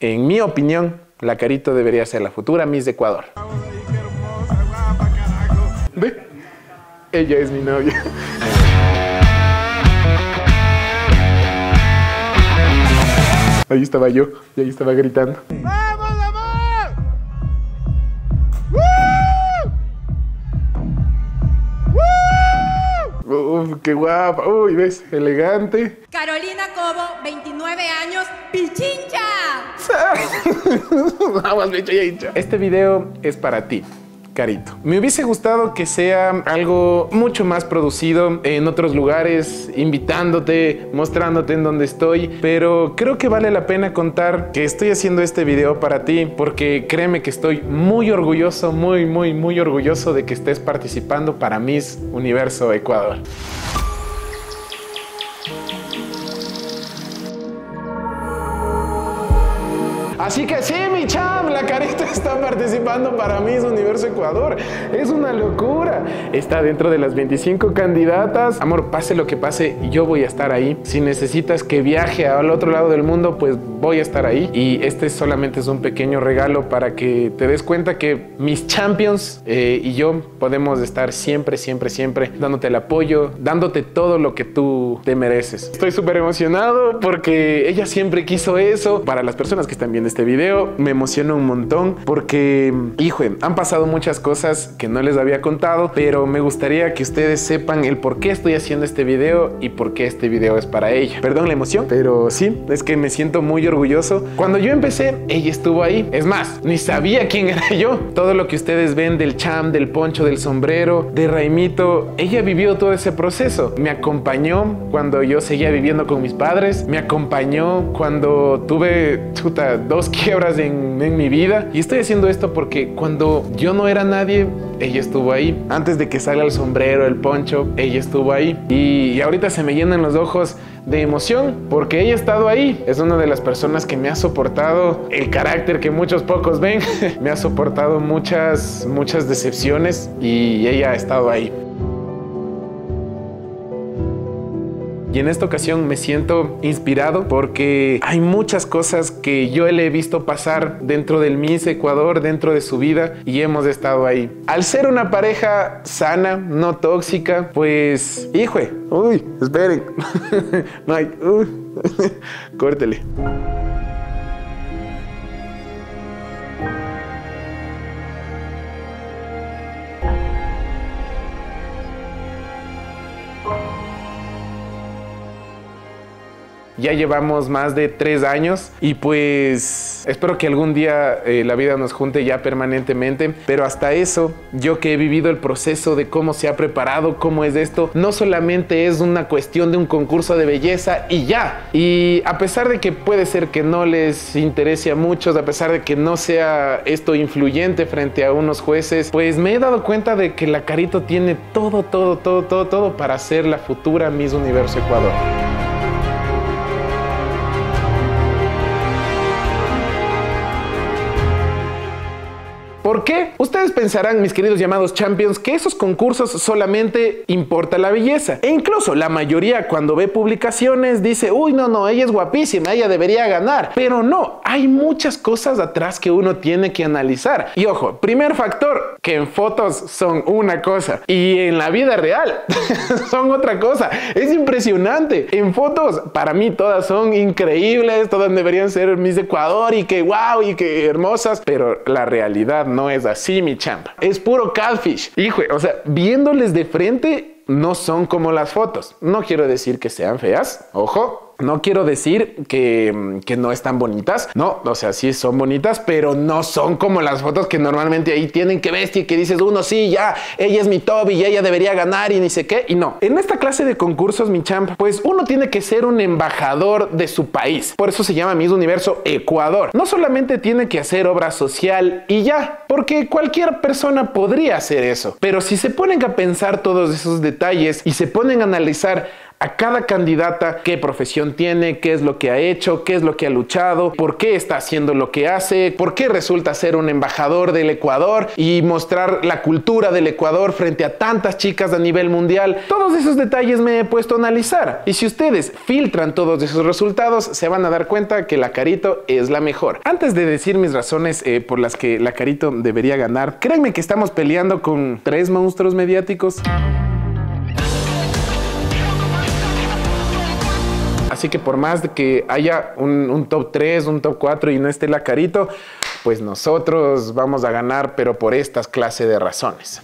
En mi opinión, la Carito debería ser la futura Miss de Ecuador. ¿Ve? Ella es mi novia. Ahí estaba yo y ahí estaba gritando. ¡Vamos, amor! ¡Woo! ¡Woo! ¡Uf, qué guapa! Uy, ves, elegante. Carolina Cobo, 29 años, Pichincha. Vamos, Pichincha. Este video es para ti, Carito. Me hubiese gustado que sea algo mucho más producido en otros lugares, invitándote, mostrándote en donde estoy, pero creo que vale la pena contar que estoy haciendo este video para ti, porque créeme que estoy muy orgulloso, muy orgulloso de que estés participando para Miss Universo Ecuador. Así que sí, mi champ, la Carita está participando para Miss Universo Ecuador. Es una locura. Está dentro de las 25 candidatas. Amor, pase lo que pase, yo voy a estar ahí. Si necesitas que viaje al otro lado del mundo, pues voy a estar ahí. Y este solamente es un pequeño regalo para que te des cuenta que mis champions y yo podemos estar siempre dándote el apoyo, dándote todo lo que tú te mereces. Estoy súper emocionado porque ella siempre quiso eso. Para las personas que están viendo este video, me emociona un montón porque, hijo, han pasado muchas cosas que no les había contado, pero me gustaría que ustedes sepan el por qué estoy haciendo este video y por qué este video es para ella. Perdón la emoción, pero sí, es que me siento muy orgulloso. Cuando yo empecé, ella estuvo ahí. Es más, ni sabía quién era yo. Todo lo que ustedes ven del champ, del poncho, del sombrero, de Raimito, ella vivió todo ese proceso. Me acompañó cuando yo seguía viviendo con mis padres, me acompañó cuando tuve, chuta, dos quiebras en mi vida, y estoy haciendo esto porque cuando yo no era nadie, ella estuvo ahí. Antes de que salga el sombrero, el poncho, ella estuvo ahí, y ahorita se me llenan los ojos de emoción porque ella ha estado ahí. Es una de las personas que me ha soportado el carácter que muchos pocos ven. Me ha soportado muchas decepciones y ella ha estado ahí. Y en esta ocasión me siento inspirado porque hay muchas cosas que yo le he visto pasar dentro del Miss Ecuador, dentro de su vida, y hemos estado ahí. Al ser una pareja sana, no tóxica, pues, hijo, uy, esperen, Mike, uy, córtele. Ya llevamos más de 3 años y pues espero que algún día la vida nos junte ya permanentemente. Pero hasta eso, yo que he vivido el proceso de cómo se ha preparado, cómo es esto, no solamente es una cuestión de un concurso de belleza y ya. Y a pesar de que puede ser que no les interese a muchos, a pesar de que no sea esto influyente frente a unos jueces, pues me he dado cuenta de que la Carito tiene todo para ser la futura Miss Universo Ecuador. ¿Por qué? Ustedes pensarán, mis queridos llamados champions, que esos concursos solamente importa la belleza. E incluso la mayoría, cuando ve publicaciones, dice, uy, no, ella es guapísima, ella debería ganar. Pero no, hay muchas cosas atrás que uno tiene que analizar. Y ojo, primer factor, que en fotos son una cosa y en la vida real son otra cosa. Es impresionante. En fotos, para mí, todas son increíbles, todas deberían ser Miss Ecuador y que wow, y que hermosas. Pero la realidad no es así, mi champa. Es puro catfish. Hijo, o sea, viéndoles de frente no son como las fotos. No quiero decir que sean feas, ojo. No quiero decir que no están bonitas. No, o sea, sí son bonitas, pero no son como las fotos que normalmente ahí tienen que vestir y que dices, uno sí, ya, ella es mi top y ella debería ganar y ni sé qué. Y no, en esta clase de concursos, mi champ, pues uno tiene que ser un embajador de su país. Por eso se llama Miss Universo Ecuador. No solamente tiene que hacer obra social y ya, porque cualquier persona podría hacer eso. Pero si se ponen a pensar todos esos detalles y se ponen a analizar a cada candidata qué profesión tiene, qué es lo que ha hecho, qué es lo que ha luchado, por qué está haciendo lo que hace, por qué resulta ser un embajador del Ecuador y mostrar la cultura del Ecuador frente a tantas chicas a nivel mundial. Todos esos detalles me he puesto a analizar, y si ustedes filtran todos esos resultados se van a dar cuenta que la Carito es la mejor. Antes de decir mis razones por las que la Carito debería ganar, créanme que estamos peleando con tres monstruos mediáticos. Así que por más de que haya un top 3, un top 4 y no esté la Carito, pues nosotros vamos a ganar, pero por estas clases de razones.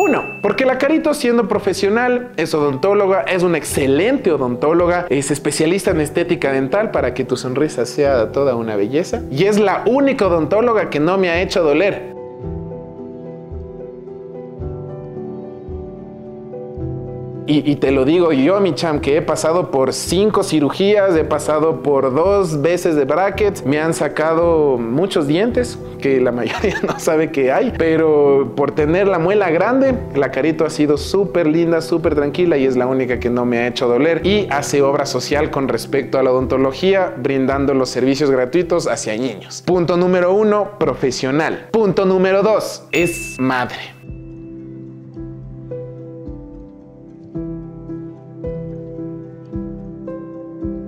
1. Porque la Carito, siendo profesional, es odontóloga, es una excelente odontóloga, es especialista en estética dental para que tu sonrisa sea toda una belleza, y es la única odontóloga que no me ha hecho doler. Y te lo digo yo, mi champ, que he pasado por 5 cirugías, he pasado por 2 veces de brackets, me han sacado muchos dientes, que la mayoría no sabe que hay, pero por tener la muela grande, la Carito ha sido súper linda, súper tranquila, y es la única que no me ha hecho doler, y hace obra social con respecto a la odontología, brindando los servicios gratuitos hacia niños. Punto número 1, profesional. Punto número 2, es madre.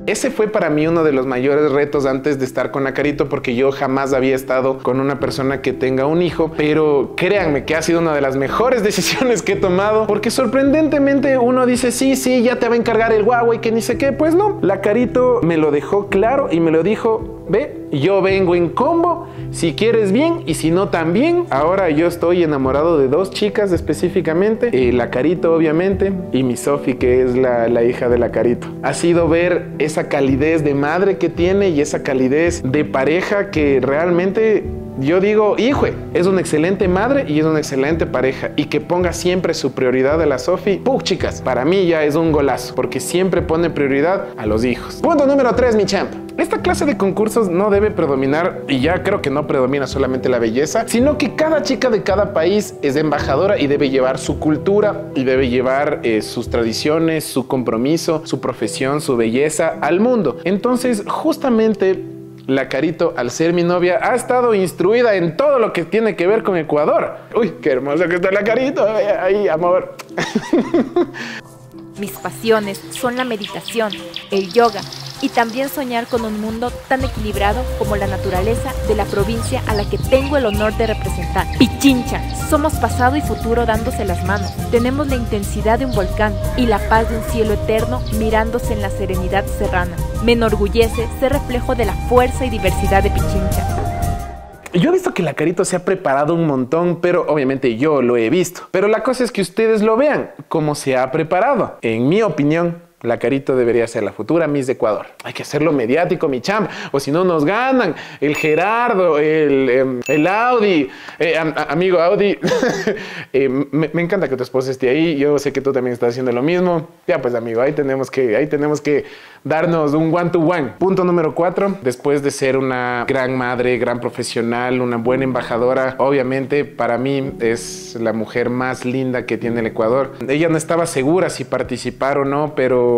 Ese fue para mí uno de los mayores retos antes de estar con la Carito, porque yo jamás había estado con una persona que tenga un hijo, pero créanme que ha sido una de las mejores decisiones que he tomado, porque sorprendentemente uno dice, sí, ya te va a encargar el Huawei, que ni sé qué. Pues no, la Carito me lo dejó claro y me lo dijo, ve, yo vengo en combo, si quieres bien y si no también. Ahora yo estoy enamorado de 2 chicas específicamente, la Carito obviamente y mi Sofi, que es la hija de la Carito. Ha sido ver esa calidez de madre que tiene y esa calidez de pareja que realmente yo digo, hijo, es una excelente madre y es una excelente pareja, y que ponga siempre su prioridad a la Sofi. Puch, chicas, para mí ya es un golazo, porque siempre pone prioridad a los hijos. Punto número 3, mi champ. Esta clase de concursos no debe predominar, y ya creo que no predomina solamente la belleza, sino que cada chica de cada país es embajadora y debe llevar su cultura y debe llevar sus tradiciones, su compromiso, su profesión, su belleza al mundo. Entonces, justamente la Carito, al ser mi novia, ha estado instruida en todo lo que tiene que ver con Ecuador. Uy, qué hermosa que está la Carito. Ahí, amor. Mis pasiones son la meditación, el yoga y también soñar con un mundo tan equilibrado como la naturaleza de la provincia a la que tengo el honor de representar. Pichincha, somos pasado y futuro dándose las manos. Tenemos la intensidad de un volcán y la paz de un cielo eterno mirándose en la serenidad serrana. Me enorgullece ser reflejo de la fuerza y diversidad de Pichincha. Yo he visto que la Carito se ha preparado un montón, pero obviamente yo lo he visto. Pero la cosa es que ustedes lo vean, cómo se ha preparado. En mi opinión, la Carito debería ser la futura Miss de Ecuador. Hay que hacerlo mediático, mi champ, o si no nos ganan. El Gerardo, el Audi, amigo Audi. Me encanta que tu esposa esté ahí. Yo sé que tú también estás haciendo lo mismo. Ya pues, amigo, ahí tenemos que darnos un one-to-one. Punto número 4. Después de ser una gran madre, gran profesional, una buena embajadora, obviamente para mí es la mujer más linda que tiene el Ecuador. Ella no estaba segura si participar o no, pero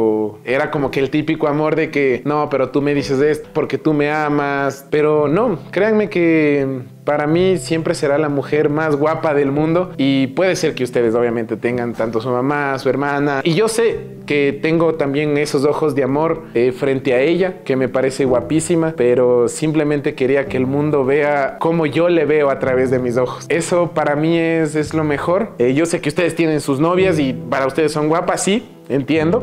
era como que el típico amor de que no, pero tú me dices esto porque tú me amas. Pero no, créanme que para mí siempre será la mujer más guapa del mundo, y puede ser que ustedes obviamente tengan tanto su mamá, su hermana, y yo sé que tengo también esos ojos de amor frente a ella, que me parece guapísima, pero simplemente quería que el mundo vea cómo yo le veo a través de mis ojos. Eso para mí es lo mejor. Yo sé que ustedes tienen sus novias y para ustedes son guapas, sí, entiendo.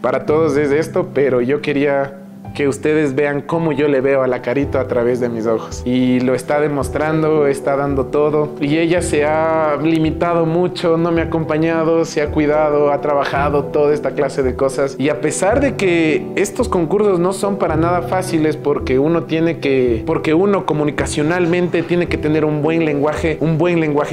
Para todos es esto, pero yo quería que ustedes vean cómo yo le veo a la Carito a través de mis ojos. Y lo está demostrando, está dando todo. Y ella se ha limitado mucho, no me ha acompañado, se ha cuidado, ha trabajado, toda esta clase de cosas. Y a pesar de que estos concursos no son para nada fáciles, porque uno tiene que, porque uno comunicacionalmente tiene que tener un buen lenguaje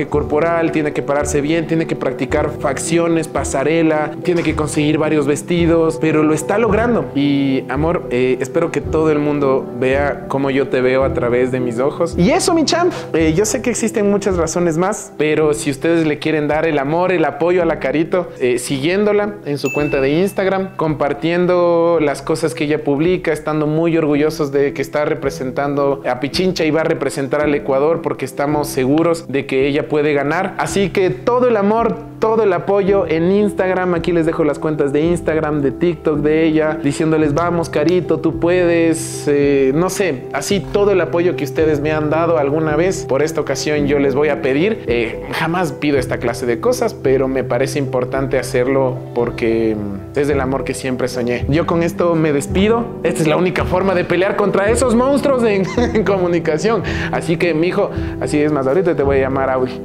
corporal, tiene que pararse bien, tiene que practicar facciones, pasarela, tiene que conseguir varios vestidos, pero lo está logrando. Y amor, Espero que todo el mundo vea cómo yo te veo a través de mis ojos. Y eso, mi champ. Yo sé que existen muchas razones más, pero si ustedes le quieren dar el amor, el apoyo a la Carito, siguiéndola en su cuenta de Instagram, compartiendo las cosas que ella publica, estando muy orgullosos de que está representando a Pichincha y va a representar al Ecuador, porque estamos seguros de que ella puede ganar. Así que todo el amor, todo el apoyo en Instagram. Aquí les dejo las cuentas de Instagram, de TikTok de ella, diciéndoles: vamos, Carito, tú puedes, no sé, así todo el apoyo que ustedes me han dado alguna vez. Por esta ocasión yo les voy a pedir, jamás pido esta clase de cosas, pero me parece importante hacerlo porque es el amor que siempre soñé. Yo con esto me despido. Esta es la única forma de pelear contra esos monstruos en comunicación. Así que, mijo, así es más, ahorita te voy a llamar Audi.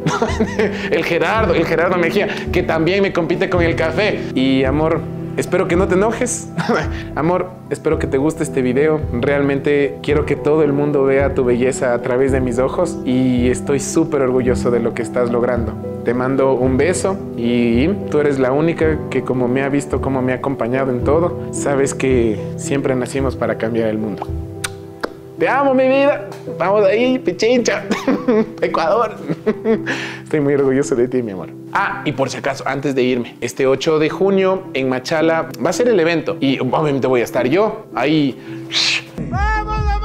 El Gerardo Mejía, que también me compite con el café. Y amor, espero que no te enojes. Amor, espero que te guste este video. Realmente quiero que todo el mundo vea tu belleza a través de mis ojos y estoy súper orgulloso de lo que estás logrando. Te mando un beso y tú eres la única que, como me ha visto, como me ha acompañado en todo, sabes que siempre nacimos para cambiar el mundo. Te amo, mi vida. Vamos ahí, Pichincha. Ecuador. Estoy muy orgulloso de ti, mi amor. Ah, y por si acaso, antes de irme, este 8 de junio en Machala va a ser el evento. Y obviamente voy a estar yo ahí. ¡Vamos, amor!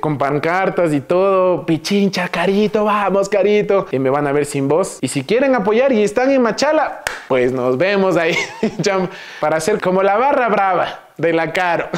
Con pancartas y todo. Pichincha, Carito, vamos, Carito. Y me van a ver sin voz. Y si quieren apoyar y están en Machala, pues nos vemos ahí, para hacer como la barra brava de la Caro.